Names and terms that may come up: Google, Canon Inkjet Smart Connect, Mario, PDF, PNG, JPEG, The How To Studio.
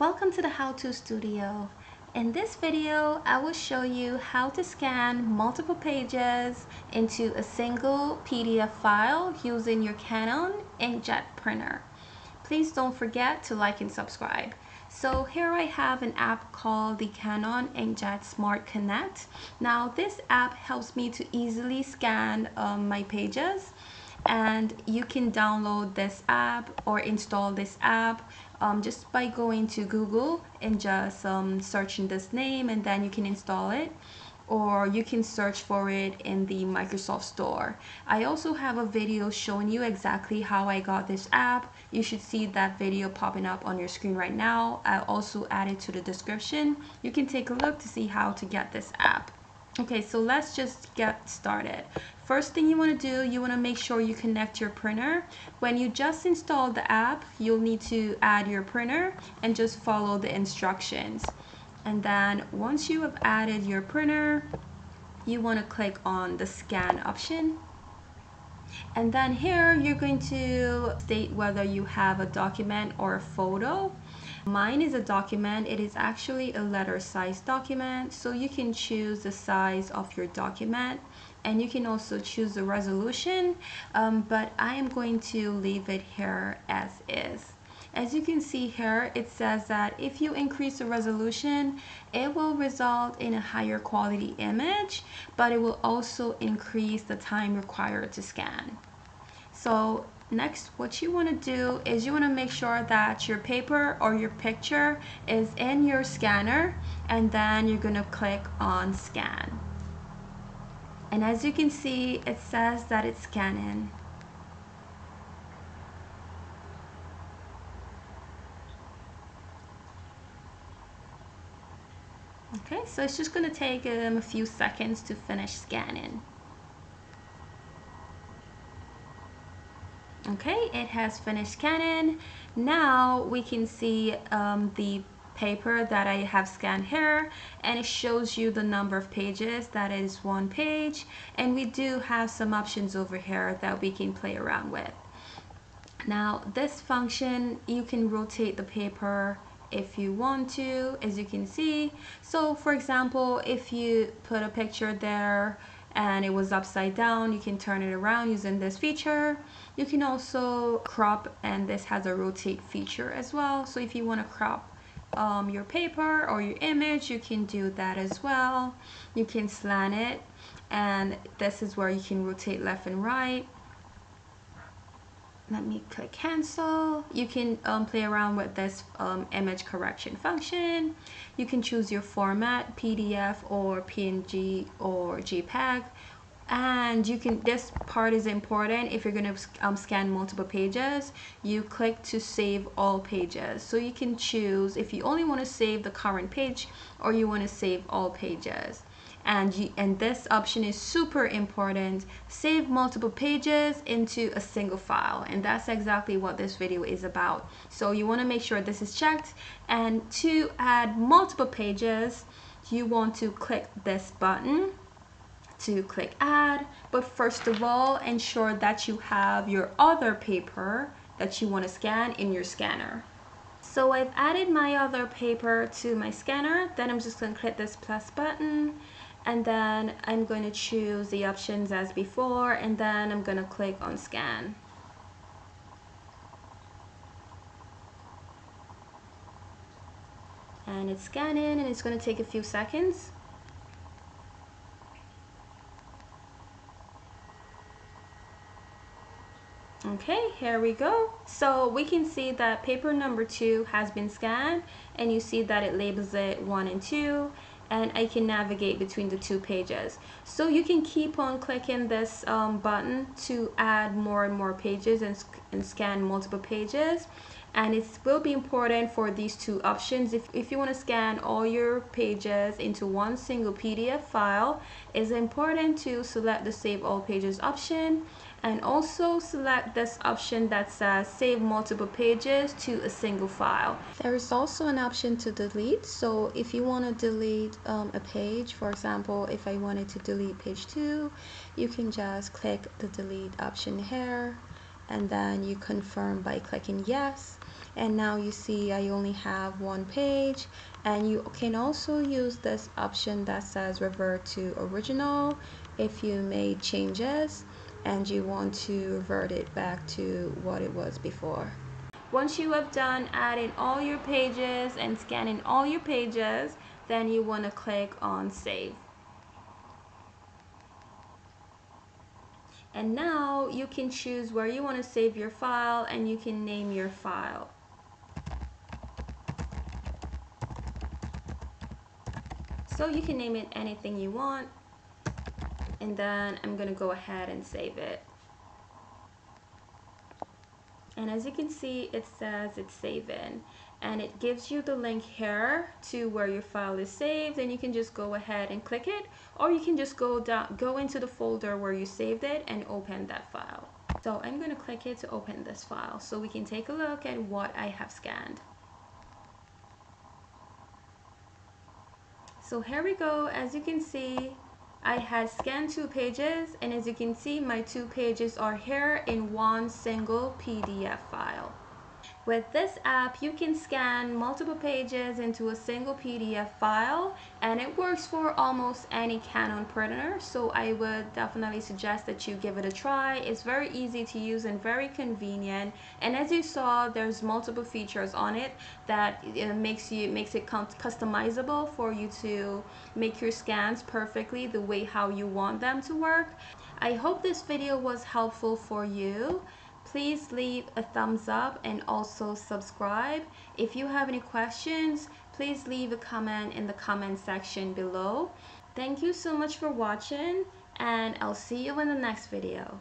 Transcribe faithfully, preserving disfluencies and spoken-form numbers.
Welcome to the How-To Studio. In this video, I will show you how to scan multiple pages into a single P D F file using your Canon Inkjet printer. Please don't forget to like and subscribe. So here I have an app called the Canon Inkjet Smart Connect. Now this app helps me to easily scan um, my pages, and you can download this app or install this app um, just by going to Google and just um, searching this name, and then you can install it, or you can search for it in the Microsoft Store. I also have a video showing you exactly how I got this app. You should see that video popping up on your screen right now. I also added to the description. You can take a look to see how to get this app. Okay, so let's just get started. First thing you want to do, you want to make sure you connect your printer. When you just install the app, you'll need to add your printer and just follow the instructions. And then once you have added your printer, you want to click on the scan option. And then here you're going to state whether you have a document or a photo. Mine is a document. It is actually a letter size document, so you can choose the size of your document. And you can also choose the resolution, um, but I am going to leave it here as is. As you can see here, it says that if you increase the resolution, it will result in a higher quality image, but it will also increase the time required to scan. So next, what you want to do is you want to make sure that your paper or your picture is in your scanner, and then you're going to click on scan. And as you can see, it says that it's scanning. Okay, so it's just going to take um, a few seconds to finish scanning. Okay, it has finished scanning. Now we can see um, the paper that I have scanned here, and it shows you the number of pages. That is one page, and we do have some options over here that we can play around with. Now this function, you can rotate the paper if you want to, as you can see. So for example, if you put a picture there and it was upside down, you can turn it around using this feature. You can also crop, and this has a rotate feature as well. So if you want to crop Um, your paper or your image, you can do that as well. You can slant it, and this is where you can rotate left and right. Let me click cancel. You can um, play around with this um, image correction function. You can choose your format, P D F or P N G or JPEG. And you can, this part is important. If you're going to um, scan multiple pages, you click to save all pages. So you can choose if you only want to save the current page or you want to save all pages. And you, and this option is super important. Save multiple pages into a single file, and that's exactly what this video is about. So you want to make sure this is checked, and to add multiple pages, you want to click this button to click add. But first of all, ensure that you have your other paper that you want to scan in your scanner. So I've added my other paper to my scanner. Then I'm just going to click this plus button, and then I'm going to choose the options as before, and then I'm going to click on scan. And it's scanning, and it's going to take a few seconds. Okay, here we go. So we can see that paper number two has been scanned, and you see that it labels it one and two, and I can navigate between the two pages. So you can keep on clicking this um, button to add more and more pages and, and scan multiple pages. And it will be important for these two options. If, if you want to scan all your pages into one single P D F file, it's important to select the Save All Pages option, and also select this option that says Save Multiple Pages to a Single File. There is also an option to delete. So if you want to delete um, a page, for example, if I wanted to delete page two, you can just click the Delete option here, and then you confirm by clicking yes. and now you see I only have one page. And you can also use this option that says revert to original if you made changes and you want to revert it back to what it was before. Once you have done adding all your pages and scanning all your pages, then you want to click on save. And now you can choose where you want to save your file, and you can name your file. So you can name it anything you want. And then I'm going to go ahead and save it. And as you can see, it says it's saving, and it gives you the link here to where your file is saved, and you can just go ahead and click it, or you can just go down, go into the folder where you saved it and open that file. So I'm going to click it to open this file so we can take a look at what I have scanned. So here we go. As you can see, I had scanned two pages, and as you can see, my two pages are here in one single P D F file. With this app, you can scan multiple pages into a single P D F file, and it works for almost any Canon printer, so I would definitely suggest that you give it a try. It's very easy to use and very convenient, and as you saw, there's multiple features on it that it makes you makes it customizable for you to make your scans perfectly the way how you want them to work. I hope this video was helpful for you. Please leave a thumbs up and also subscribe. If you have any questions, please leave a comment in the comment section below. Thank you so much for watching, and I'll see you in the next video.